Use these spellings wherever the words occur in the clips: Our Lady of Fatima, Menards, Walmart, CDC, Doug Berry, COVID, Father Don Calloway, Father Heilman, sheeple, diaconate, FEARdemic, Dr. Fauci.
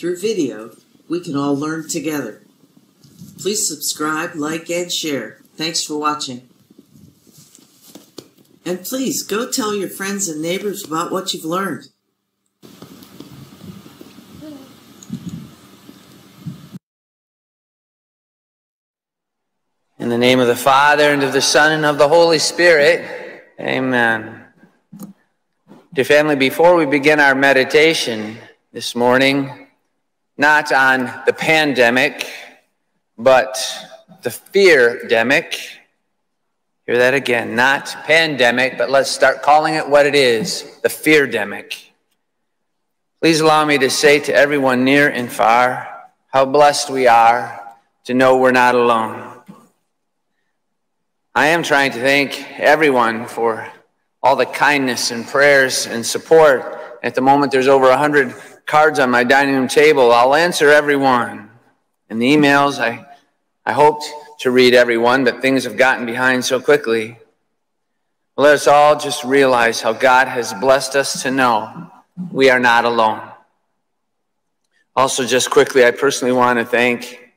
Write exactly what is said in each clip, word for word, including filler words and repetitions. Through video, we can all learn together. Please subscribe, like, and share. Thanks for watching. And please, go tell your friends and neighbors about what you've learned. In the name of the Father, and of the Son, and of the Holy Spirit, amen. Dear family, before we begin our meditation this morning, not on the pandemic, but the fear-demic. Hear that again, not pandemic, but let's start calling it what it is, the fear-demic. Please allow me to say to everyone near and far, how blessed we are to know we're not alone. I am trying to thank everyone for all the kindness and prayers and support. At the moment, there's over one hundred cards on my dining room table. I'll answer everyone. In the emails, I, I hoped to read everyone, but things have gotten behind so quickly. Let us all just realize how God has blessed us to know we are not alone. Also, just quickly, I personally want to thank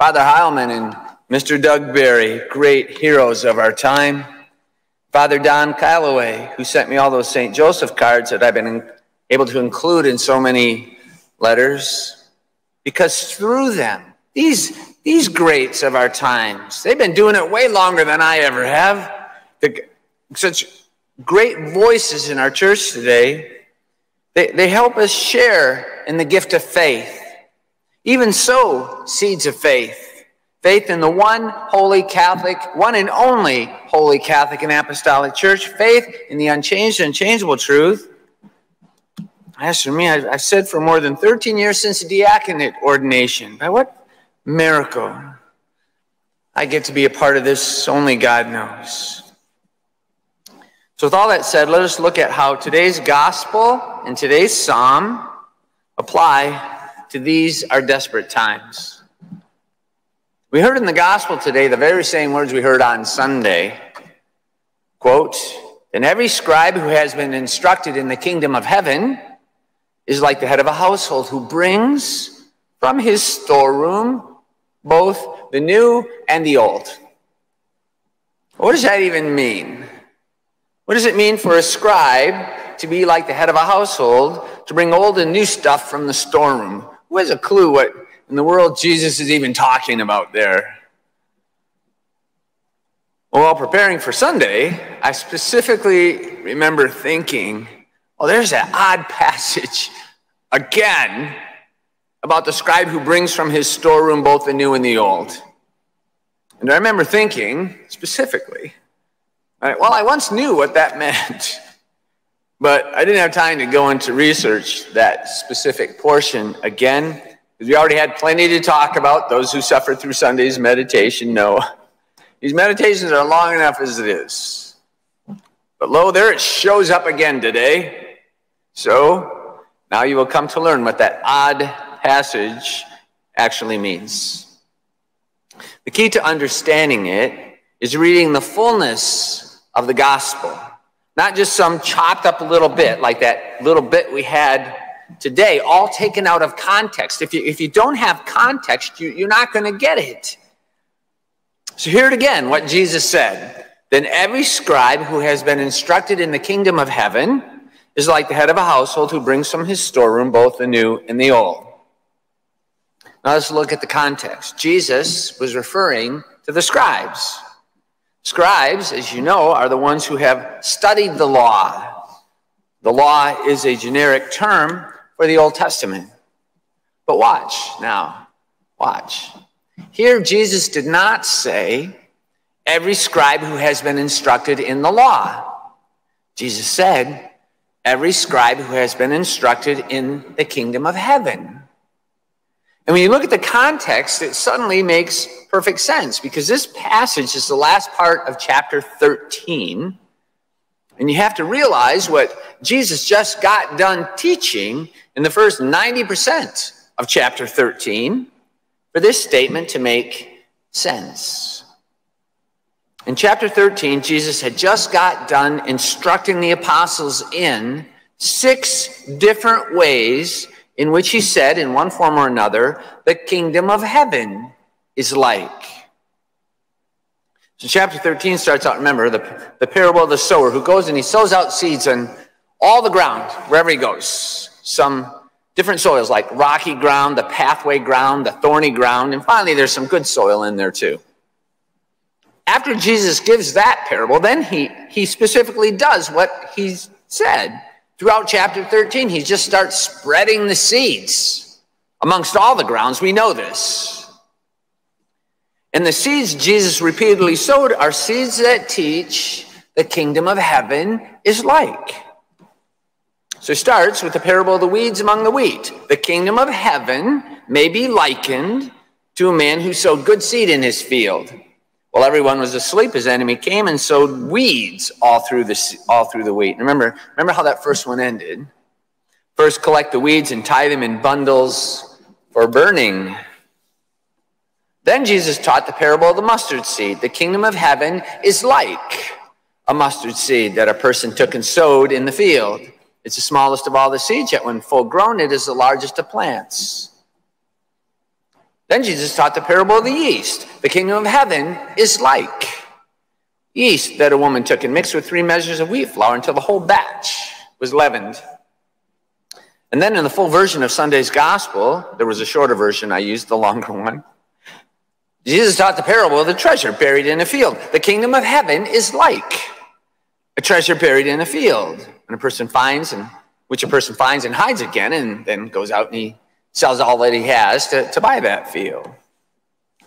Father Heilman and Mister Doug Berry, great heroes of our time. Father Don Calloway, who sent me all those Saint Joseph cards that I've been able to include in so many letters. Because through them, these, these greats of our times, they've been doing it way longer than I ever have. The, such great voices in our church today, they, they help us share in the gift of faith. Even sow seeds of faith. Faith in the one holy Catholic, one and only holy Catholic and Apostolic Church. Faith in the unchanged and unchangeable truth. As for me, I've said for more than thirteen years since diaconate ordination. By what miracle I get to be a part of this, only God knows. So with all that said, let us look at how today's gospel and today's psalm apply to these our desperate times. We heard in the gospel today the very same words we heard on Sunday. Quote, "And every scribe who has been instructed in the kingdom of heaven is like the head of a household who brings from his storeroom both the new and the old." What does that even mean? What does it mean for a scribe to be like the head of a household, to bring old and new stuff from the storeroom? Who has a clue what in the world Jesus is even talking about there? Well, while preparing for Sunday, I specifically remember thinking, oh, there's that odd passage again about the scribe who brings from his storeroom both the new and the old. And I remember thinking specifically, all right, well, I once knew what that meant, but I didn't have time to go into research that specific portion again. We already had plenty to talk about. Those who suffer through Sunday's meditation know these meditations are long enough as it is. But lo, there it shows up again today. So now you will come to learn what that odd passage actually means. The key to understanding it is reading the fullness of the gospel, not just some chopped up a little bit like that little bit we had today, all taken out of context. If you, if you don't have context, you, you're not going to get it. So hear it again, what Jesus said. Then every scribe who has been instructed in the kingdom of heaven is like the head of a household who brings from his storeroom both the new and the old. Now let's look at the context. Jesus was referring to the scribes. Scribes, as you know, are the ones who have studied the law. The law is a generic term for the Old Testament. But watch now, watch. Here Jesus did not say, every scribe who has been instructed in the law. Jesus said, every scribe who has been instructed in the kingdom of heaven. And when you look at the context, it suddenly makes perfect sense, because this passage is the last part of chapter thirteen. And you have to realize what Jesus just got done teaching in the first ninety percent of chapter thirteen for this statement to make sense. In chapter thirteen, Jesus had just got done instructing the apostles in six different ways in which he said, in one form or another, the kingdom of heaven is like. So chapter thirteen starts out, remember, the, the parable of the sower who goes and he sows out seeds on all the ground, wherever he goes. Some different soils, like rocky ground, the pathway ground, the thorny ground, and finally there's some good soil in there too. After Jesus gives that parable, then he, he specifically does what he said. Throughout chapter thirteen, he just starts spreading the seeds amongst all the grounds. We know this. And the seeds Jesus repeatedly sowed are seeds that teach the kingdom of heaven is like. So it starts with the parable of the weeds among the wheat. The kingdom of heaven may be likened to a man who sowed good seed in his field. While everyone was asleep, his enemy came and sowed weeds all through the, all through the wheat. And remember, remember how that first one ended. First, collect the weeds and tie them in bundles for burning. Then Jesus taught the parable of the mustard seed. The kingdom of heaven is like a mustard seed that a person took and sowed in the field. It's the smallest of all the seeds, yet when full grown, it is the largest of plants. Then Jesus taught the parable of the yeast. The kingdom of heaven is like yeast that a woman took and mixed with three measures of wheat flour until the whole batch was leavened. And then in the full version of Sunday's gospel, there was a shorter version. I used the longer one. Jesus taught the parable of the treasure buried in a field. The kingdom of heaven is like a treasure buried in a field, and a person finds, and which a person finds and hides again, and then goes out and he sells all that he has to, to buy that field.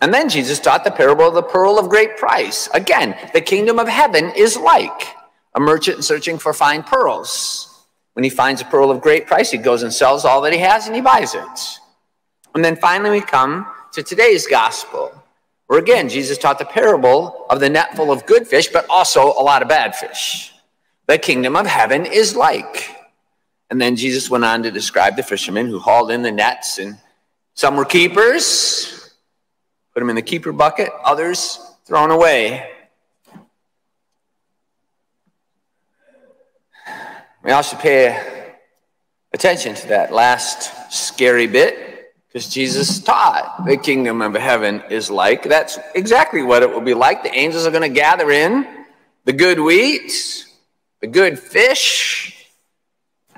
And then Jesus taught the parable of the pearl of great price. Again, the kingdom of heaven is like a merchant searching for fine pearls. When he finds a pearl of great price, he goes and sells all that he has and he buys it. And then finally we come to today's gospel, where again, Jesus taught the parable of the net full of good fish, but also a lot of bad fish. The kingdom of heaven is like. And then Jesus went on to describe the fishermen who hauled in the nets, and some were keepers, put them in the keeper bucket, others thrown away. We all should pay attention to that last scary bit, because Jesus taught the kingdom of heaven is like. That's exactly what it will be like. The angels are going to gather in the good wheat, the good fish.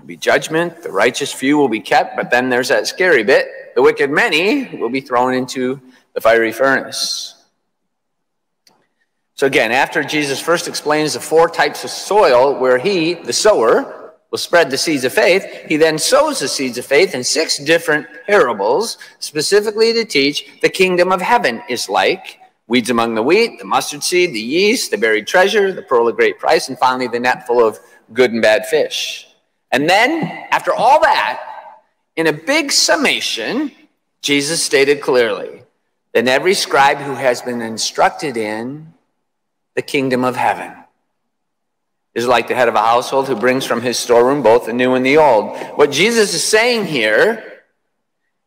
Be judgment, the righteous few will be kept, but then there's that scary bit, the wicked many will be thrown into the fiery furnace. So again, after Jesus first explains the four types of soil where he, the sower, will spread the seeds of faith, he then sows the seeds of faith in six different parables, specifically to teach the kingdom of heaven is like weeds among the wheat, the mustard seed, the yeast, the buried treasure, the pearl of great price, and finally the net full of good and bad fish. And then, after all that, in a big summation, Jesus stated clearly that every scribe who has been instructed in the kingdom of heaven is like the head of a household who brings from his storeroom both the new and the old. What Jesus is saying here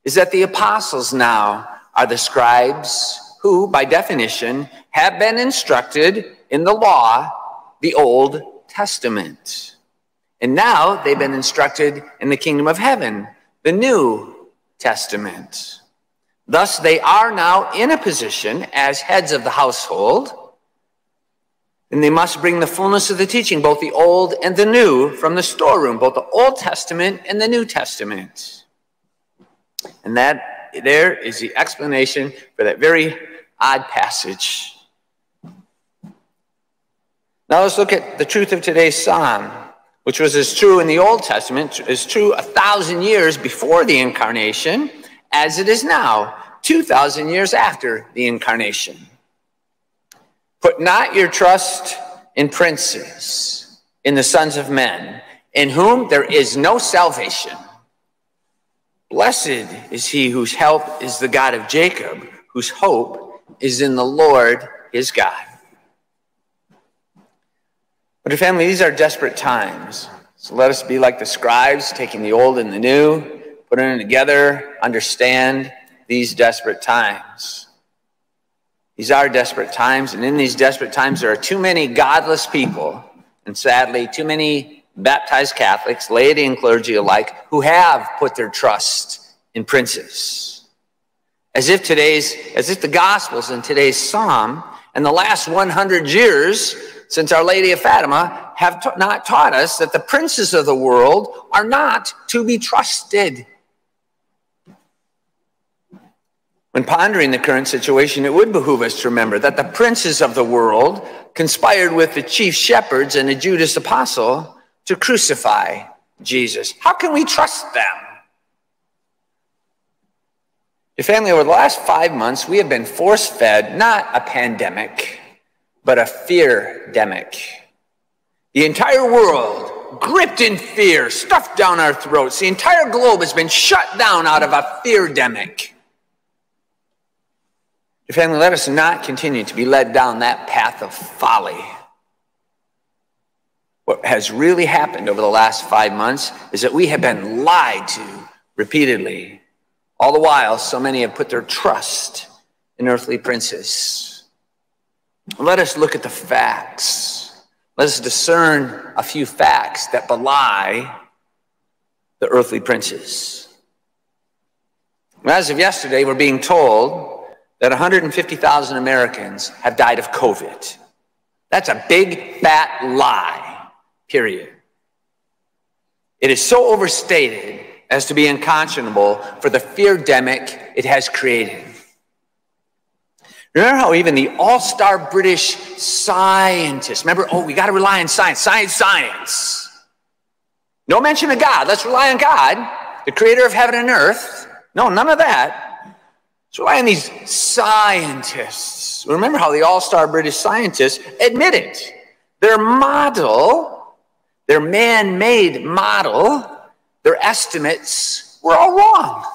is that the apostles now are the scribes who, by definition, have been instructed in the law, the Old Testament. And now they've been instructed in the kingdom of heaven, the New Testament. Thus, they are now in a position as heads of the household, and they must bring the fullness of the teaching, both the old and the new, from the storeroom, both the Old Testament and the New Testament. And that there is the explanation for that very odd passage. Now let's look at the truth of today's psalm, which was as true in the Old Testament, as true a thousand years before the incarnation, as it is now, two thousand years after the incarnation. Put not your trust in princes, in the sons of men, in whom there is no salvation. Blessed is he whose help is the God of Jacob, whose hope is in the Lord his God. But family, these are desperate times. So let us be like the scribes, taking the old and the new, putting them together, understand these desperate times. These are desperate times, and in these desperate times, there are too many godless people, and sadly, too many baptized Catholics, laity and clergy alike, who have put their trust in princes. As if today's, as if the Gospels in today's Psalm and the last one hundred years since Our Lady of Fatima have ta- not taught us that the princes of the world are not to be trusted. When pondering the current situation, it would behoove us to remember that the princes of the world conspired with the chief shepherds and the Judas apostle to crucify Jesus. How can we trust them? Your family, over the last five months, we have been force-fed not a pandemic, but a fear-demic. The entire world gripped in fear, stuffed down our throats. The entire globe has been shut down out of a fear-demic. Family, let us not continue to be led down that path of folly. What has really happened over the last five months is that we have been lied to repeatedly. All the while, so many have put their trust in earthly princes. Let us look at the facts. Let us discern a few facts that belie the earthly princes. As of yesterday, we're being told that one hundred fifty thousand Americans have died of COVID. That's a big, fat lie, period. It is so overstated as to be unconscionable for the fear-demic it has created. Remember how even the all-star British scientists, remember, oh, we gotta rely on science, science, science. No mention of God, let's rely on God, the creator of heaven and earth. No, none of that. So why are these scientists? Remember how the all-star British scientists admitted their model, their man-made model, their estimates were all wrong.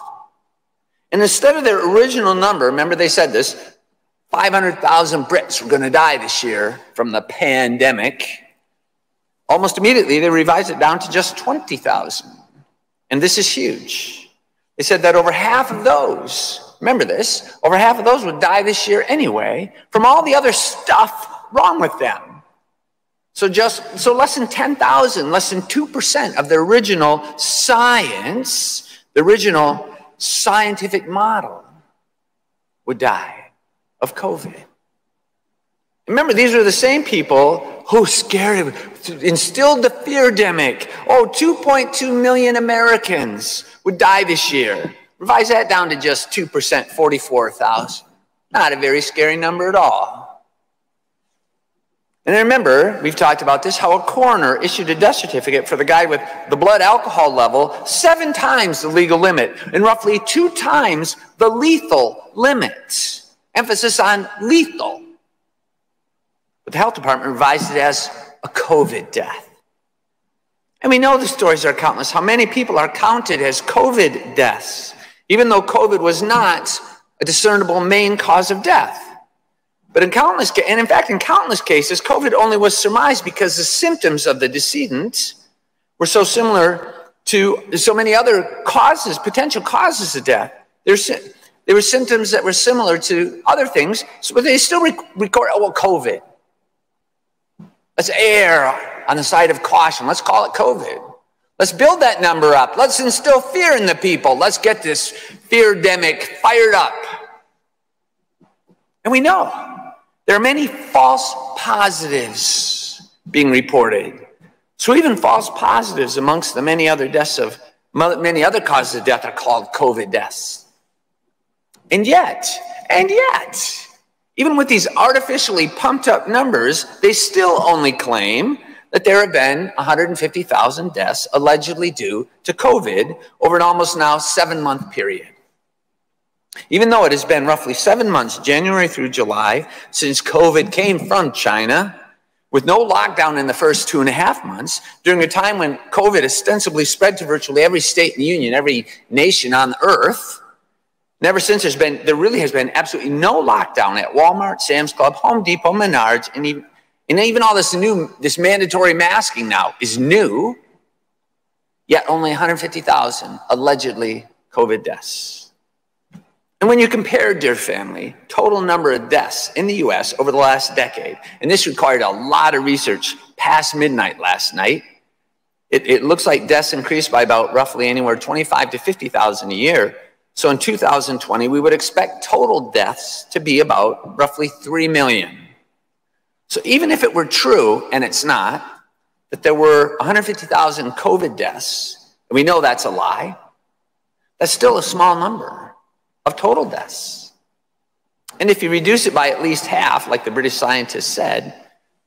And instead of their original number, remember they said this, five hundred thousand Brits were going to die this year from the pandemic. Almost immediately, they revised it down to just twenty thousand. And this is huge. They said that over half of those... Remember this, over half of those would die this year anyway from all the other stuff wrong with them. So just so less than ten thousand, less than two percent of the original science, the original scientific model would die of COVID. Remember, these are the same people who scared, instilled the fear-demic. Oh, two point two million Americans would die this year. Revise that down to just two percent, forty-four thousand. Not a very scary number at all. And I remember, we've talked about this, how a coroner issued a death certificate for the guy with the blood alcohol level seven times the legal limit and roughly two times the lethal limit. Emphasis on lethal. But the health department revised it as a COVID death. And we know the stories are countless. How many people are counted as COVID deaths? Even though COVID was not a discernible main cause of death. But in countless, and in fact, in countless cases, COVID only was surmised because the symptoms of the decedent were so similar to so many other causes, potential causes of death. There, there were symptoms that were similar to other things, but they still record, oh, well, COVID. Let's err on the side of caution. Let's call it COVID. Let's build that number up. Let's instill fear in the people. Let's get this fear-demic fired up. And we know there are many false positives being reported. So even false positives amongst the many other deaths of many other causes of death are called COVID deaths. And yet, and yet, even with these artificially pumped up numbers, they still only claim that there have been one hundred fifty thousand deaths allegedly due to COVID over an almost now seven-month period. Even though it has been roughly seven months, January through July, since COVID came from China, with no lockdown in the first two and a half months, during a time when COVID ostensibly spread to virtually every state in the union, every nation on earth, and ever since there's been, there really has been absolutely no lockdown at Walmart, Sam's Club, Home Depot, Menards, and even... And even all this new, this mandatory masking now is new, yet only one hundred fifty thousand allegedly COVID deaths. And when you compare, dear family, total number of deaths in the U S over the last decade, and this required a lot of research past midnight last night, It, it looks like deaths increased by about roughly anywhere twenty-five to fifty thousand a year. So in two thousand twenty, we would expect total deaths to be about roughly three million. So even if it were true, and it's not, that there were one hundred fifty thousand COVID deaths, and we know that's a lie, that's still a small number of total deaths. And if you reduce it by at least half, like the British scientists said,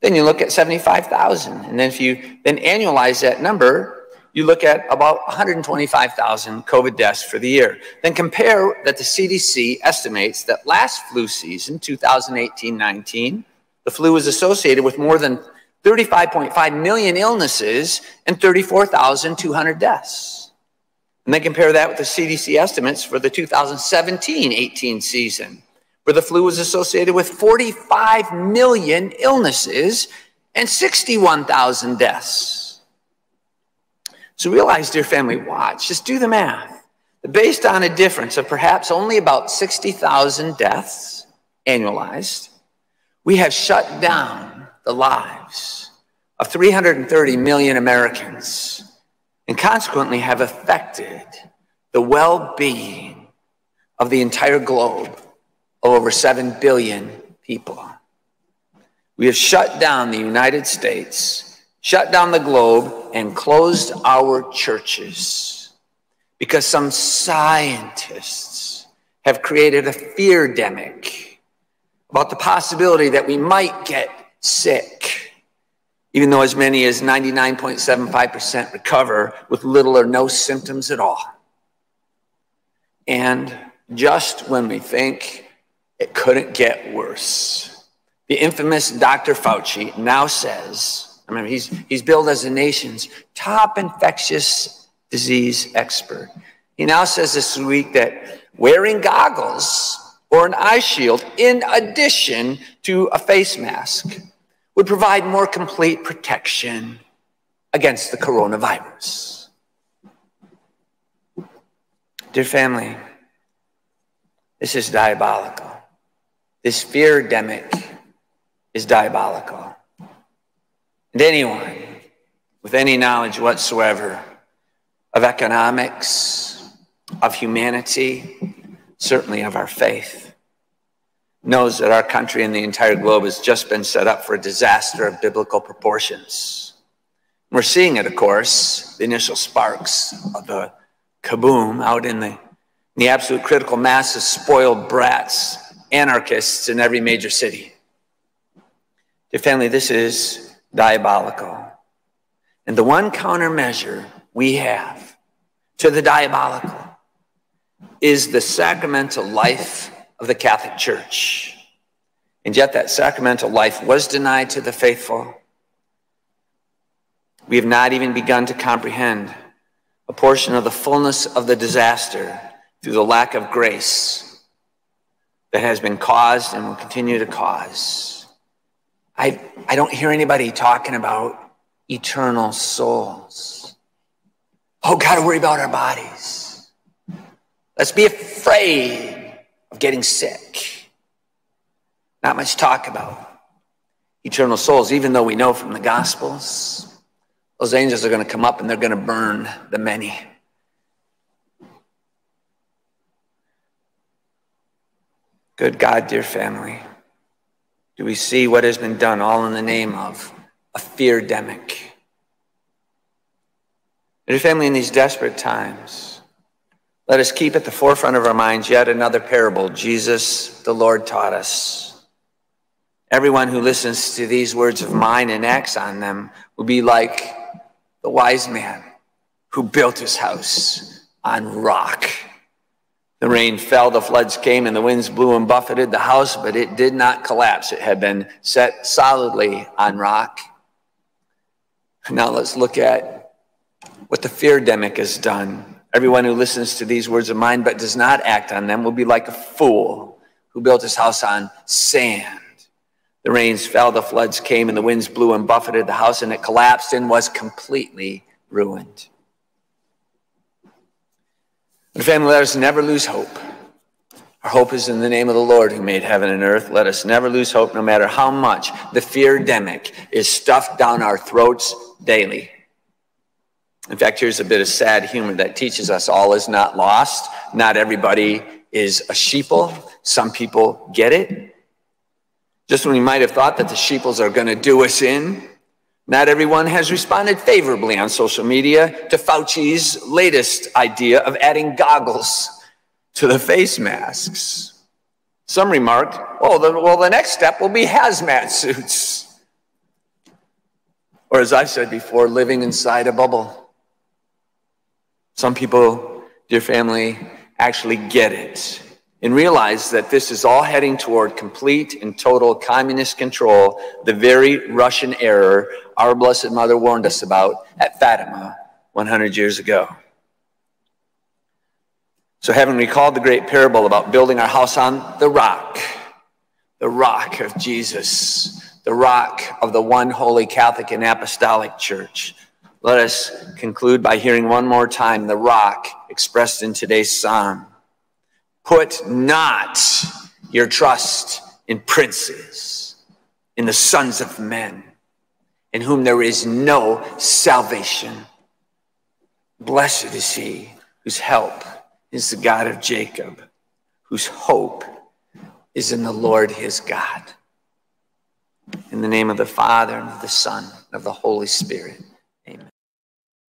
then you look at seventy-five thousand. And then if you then annualize that number, you look at about one hundred twenty-five thousand COVID deaths for the year. Then compare that the C D C estimates that last flu season, two thousand eighteen nineteen, the flu was associated with more than thirty-five point five million illnesses and thirty-four thousand two hundred deaths. And then compare that with the C D C estimates for the two thousand seventeen eighteen season, where the flu was associated with forty-five million illnesses and sixty-one thousand deaths. So realize, dear family, watch, just do the math. Based on a difference of perhaps only about sixty thousand deaths annualized, we have shut down the lives of three hundred thirty million Americans and consequently have affected the well-being of the entire globe of over seven billion people. We have shut down the United States, shut down the globe, and closed our churches because some scientists have created a fear-demic about the possibility that we might get sick, even though as many as ninety-nine point seven five percent recover with little or no symptoms at all. And just when we think it couldn't get worse, the infamous Doctor Fauci now says, I mean, he's, he's billed as the nation's top infectious disease expert. He now says this week that wearing goggles or an eye shield in addition to a face mask would provide more complete protection against the coronavirus. Dear family, this is diabolical. This fear-demic is diabolical. And anyone with any knowledge whatsoever of economics, of humanity, certainly of our faith, knows that our country and the entire globe has just been set up for a disaster of biblical proportions. We're seeing it, of course, the initial sparks of the kaboom out in the, in the absolute critical mass of spoiled brats, anarchists in every major city. Dear family, this is diabolical. And the one countermeasure we have to the diabolical is the sacramental life of the Catholic Church. And yet that sacramental life was denied to the faithful. We have not even begun to comprehend a portion of the fullness of the disaster through the lack of grace that has been caused and will continue to cause. I, I don't hear anybody talking about eternal souls. Oh, gotta worry about our bodies. Let's be afraid of getting sick. Not much talk about eternal souls, even though we know from the Gospels, those angels are going to come up and they're going to burn the many. Good God, dear family, do we see what has been done all in the name of a fear-demic? Dear family, in these desperate times, let us keep at the forefront of our minds yet another parable Jesus, the Lord, taught us. Everyone who listens to these words of mine and acts on them will be like the wise man who built his house on rock. The rain fell, the floods came, and the winds blew and buffeted the house, but it did not collapse. It had been set solidly on rock. Now let's look at what the fear-demic has done. Everyone who listens to these words of mine but does not act on them will be like a fool who built his house on sand. The rains fell, the floods came, and the winds blew and buffeted the house, and it collapsed and was completely ruined. But family, let us never lose hope. Our hope is in the name of the Lord who made heaven and earth. Let us never lose hope, no matter how much the fear-demic is stuffed down our throats daily. In fact, here's a bit of sad humor that teaches us all is not lost. Not everybody is a sheeple. Some people get it. Just when we might have thought that the sheeples are going to do us in, not everyone has responded favorably on social media to Fauci's latest idea of adding goggles to the face masks. Some remarked, oh, the, well, the next step will be hazmat suits. Or as I've said before, living inside a bubble. Some people, dear family, actually get it and realize that this is all heading toward complete and total communist control, the very Russian error our Blessed Mother warned us about at Fatima one hundred years ago. So having recalled the great parable about building our house on the rock, the rock of Jesus, the rock of the one holy Catholic and Apostolic Church, let us conclude by hearing one more time the rock expressed in today's psalm. Put not your trust in princes, in the sons of men, in whom there is no salvation. Blessed is he whose help is the God of Jacob, whose hope is in the Lord his God. In the name of the Father, and of the Son, and of the Holy Spirit.